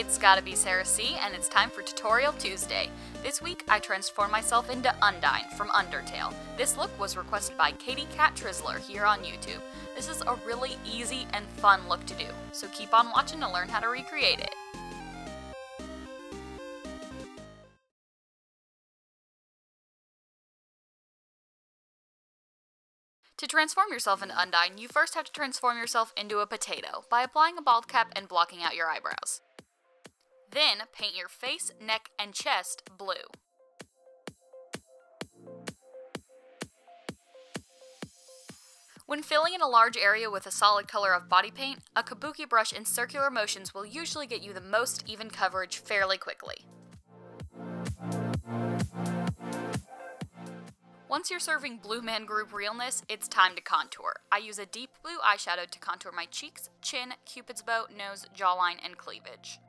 It's gotta be Sarah C, and it's time for Tutorial Tuesday. This week, I transform myself into Undyne from Undertale. This look was requested by Katie Trisler here on YouTube. This is a really easy and fun look to do, so keep on watching to learn how to recreate it. To transform yourself into Undyne, you first have to transform yourself into a potato by applying a bald cap and blocking out your eyebrows. Then, paint your face, neck, and chest blue. When filling in a large area with a solid color of body paint, a kabuki brush in circular motions will usually get you the most even coverage fairly quickly. Once you're serving Blue Man Group realness, it's time to contour. I use a deep blue eyeshadow to contour my cheeks, chin, cupid's bow, nose, jawline, and cleavage.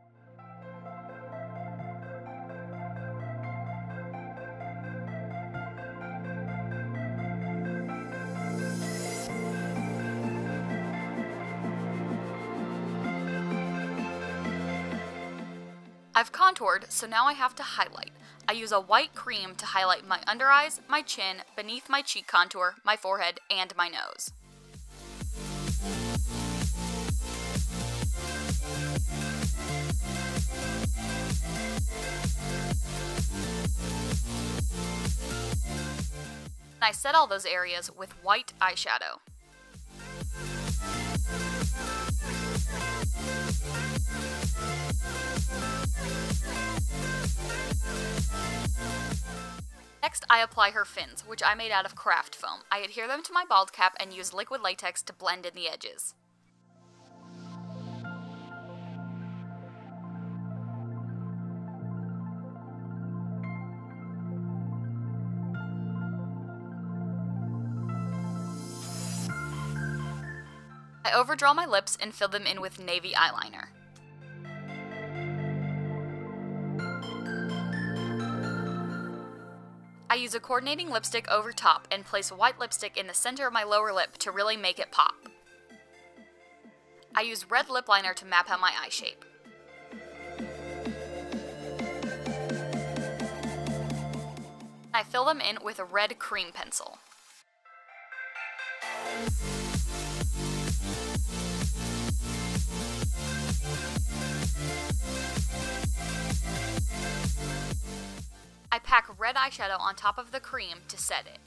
I've contoured, so now I have to highlight. I use a white cream to highlight my under eyes, my chin, beneath my cheek contour, my forehead, and my nose. And I set all those areas with white eyeshadow. Next, I apply her fins, which I made out of craft foam. I adhere them to my bald cap and use liquid latex to blend in the edges. I overdraw my lips and fill them in with navy eyeliner. I use a coordinating lipstick over top and place white lipstick in the center of my lower lip to really make it pop. I use red lip liner to map out my eye shape. I fill them in with a red cream pencil. I pack red eyeshadow on top of the cream to set it.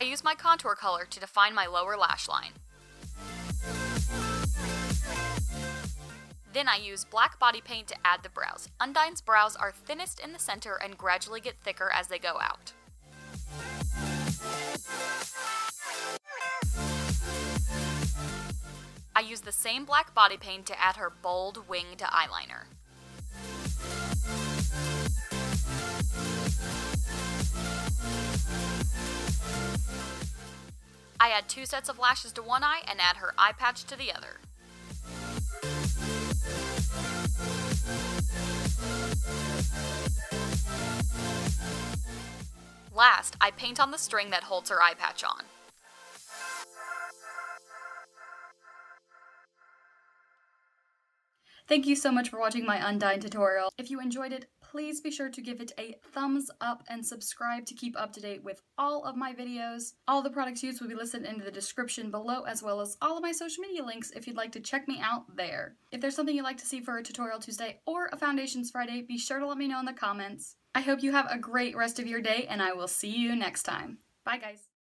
I use my contour color to define my lower lash line. Then I use black body paint to add the brows. Undyne's brows are thinnest in the center and gradually get thicker as they go out. I use the same black body paint to add her bold winged eyeliner. I add two sets of lashes to one eye and add her eye patch to the other. Last, I paint on the string that holds her eye patch on. Thank you so much for watching my Undyne tutorial. If you enjoyed it, please be sure to give it a thumbs up and subscribe to keep up to date with all of my videos. All the products used will be listed in the description below, as well as all of my social media links if you'd like to check me out there. If there's something you'd like to see for a Tutorial Tuesday or a Foundations Friday, be sure to let me know in the comments. I hope you have a great rest of your day, and I will see you next time. Bye, guys.